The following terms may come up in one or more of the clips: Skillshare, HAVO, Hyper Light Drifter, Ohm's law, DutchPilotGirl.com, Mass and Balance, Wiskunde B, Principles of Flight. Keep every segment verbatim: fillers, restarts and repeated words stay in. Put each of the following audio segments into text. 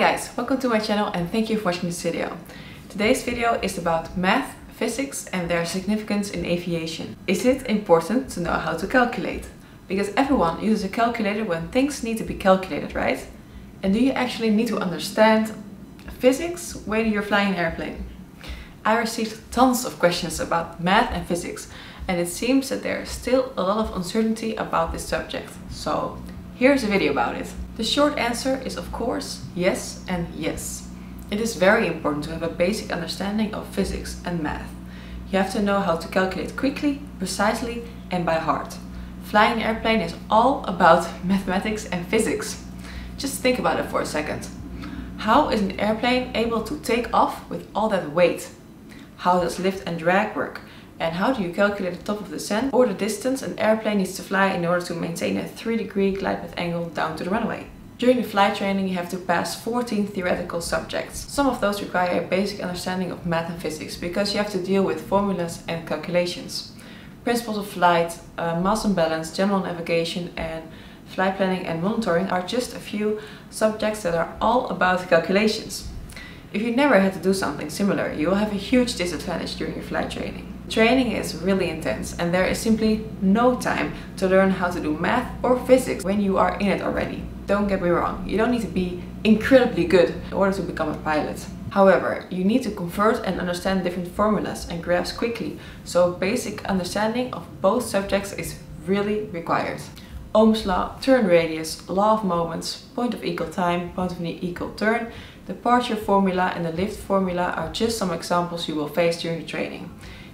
guys, welcome to my channel and thank you for watching this video. Today's video is about math, physics and their significance in aviation. Is it important to know how to calculate? Because everyone uses a calculator when things need to be calculated, right? And do you actually need to understand physics when you're flying an airplane? I received tons of questions about math and physics, and it seems that there is still a lot of uncertainty about this subject. So here's a video about it. The short answer is of course yes and yes. It is very important to have a basic understanding of physics and math. You have to know how to calculate quickly, precisely and by heart. Flying an airplane is all about mathematics and physics. Just think about it for a second. How is an airplane able to take off with all that weight? How does lift and drag work? And how do you calculate the top of descent or the distance an airplane needs to fly in order to maintain a three degree glide path angle down to the runway? During the flight training you have to pass fourteen theoretical subjects. Some of those require a basic understanding of math and physics because you have to deal with formulas and calculations. Principles of flight, uh, mass and balance, general navigation and flight planning and monitoring are just a few subjects that are all about calculations. If you never had to do something similar, you will have a huge disadvantage during your flight training. Training is really intense and there is simply no time to learn how to do math or physics when you are in it already. Don't get me wrong, you don't need to be incredibly good in order to become a pilot. However, you need to convert and understand different formulas and graphs quickly, so basic understanding of both subjects is really required. Ohm's law, turn radius, law of moments, point of equal time, point of equal turn, departure formula and the lift formula are just some examples you will face during the training.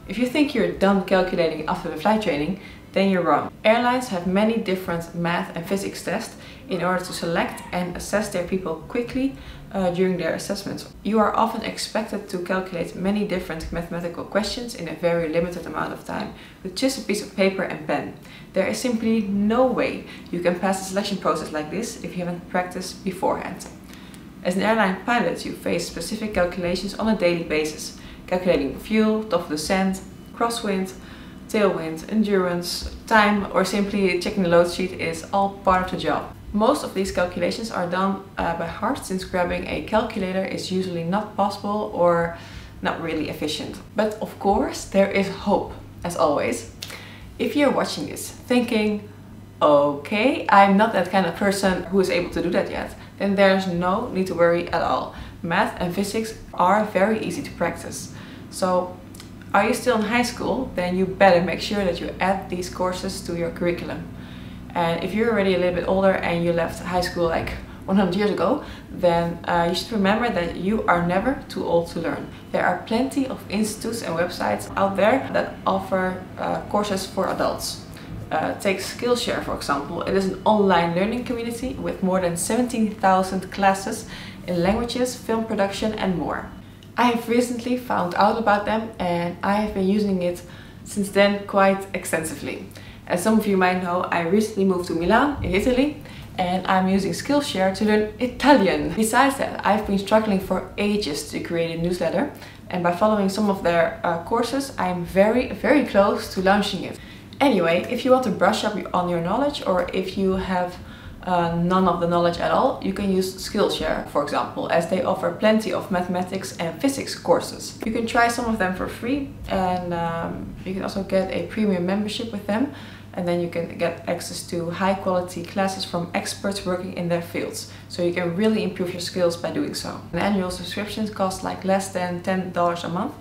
If you think you're done calculating after the flight training, then you're wrong. Airlines have many different math and physics tests in order to select and assess their people quickly uh, during their assessments. You are often expected to calculate many different mathematical questions in a very limited amount of time with just a piece of paper and pen. There is simply no way you can pass a selection process like this if you haven't practiced beforehand. As an airline pilot, you face specific calculations on a daily basis. Calculating fuel, top of descent, crosswind, tailwind, endurance, time or simply checking the load sheet is all part of the job. Most of these calculations are done uh, by heart since grabbing a calculator is usually not possible or not really efficient. But of course there is hope, as always. If you're watching this thinking, okay, I'm not that kind of person who is able to do that yet, then there's no need to worry at all. Math and physics are very easy to practice. So, are you still in high school? Then you better make sure that you add these courses to your curriculum. And if you're already a little bit older and you left high school like one hundred years ago, then uh, you should remember that you are never too old to learn. There are plenty of institutes and websites out there that offer uh, courses for adults. Uh, take Skillshare for example. It is an online learning community with more than seventeen thousand classes in languages, film production and more. I have recently found out about them and I have been using it since then quite extensively. As some of you might know, I recently moved to Milan in Italy and I'm using Skillshare to learn Italian. Besides that, I've been struggling for ages to create a newsletter and by following some of their uh, courses I'm very very close to launching it. Anyway, if you want to brush up on your knowledge or if you have Uh, none of the knowledge at all, you can use Skillshare for example, as they offer plenty of mathematics and physics courses. You can try some of them for free and um, you can also get a premium membership with them and then you can get access to high quality classes from experts working in their fields, so you can really improve your skills by doing so. An annual subscription costs like less than ten dollars a month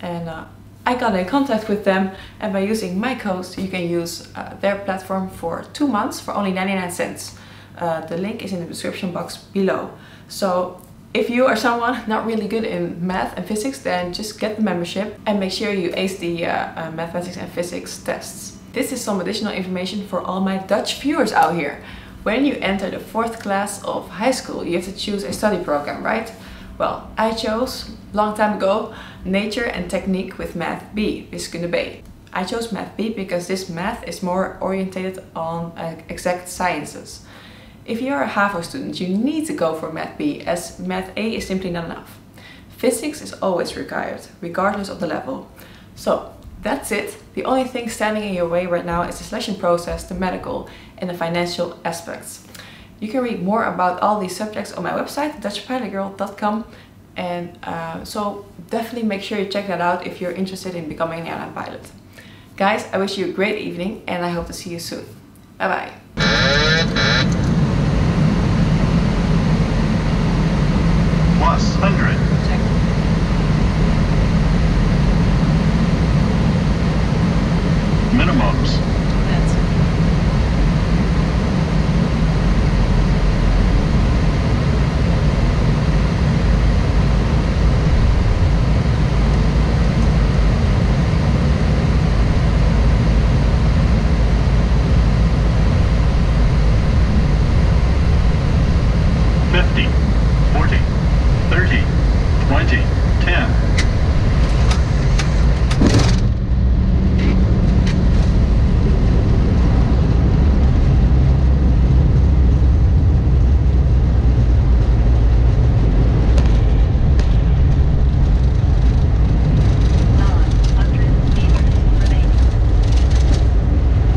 and uh, I got in contact with them and by using my code you can use uh, their platform for two months for only ninety-nine cents. Uh, the link is in the description box below. So if you are someone not really good in math and physics, then just get the membership and make sure you ace the uh, uh, mathematics and physics tests. This is some additional information for all my Dutch viewers out here. When you enter the fourth class of high school you have to choose a study program, right? Well, I chose, long time ago, Nature and Technique with Math B, Wiskunde B. I chose Math B because this math is more orientated on uh, exact sciences. If you are a HAVO student, you need to go for Math B as Math A is simply not enough. Physics is always required, regardless of the level. So, that's it. The only thing standing in your way right now is the selection process, the medical and the financial aspects. You can read more about all these subjects on my website, Dutch Pilot Girl dot com. And uh, so definitely make sure you check that out if you're interested in becoming an airline pilot. Guys, I wish you a great evening and I hope to see you soon. Bye bye. Plus one hundred. Check. Minimums.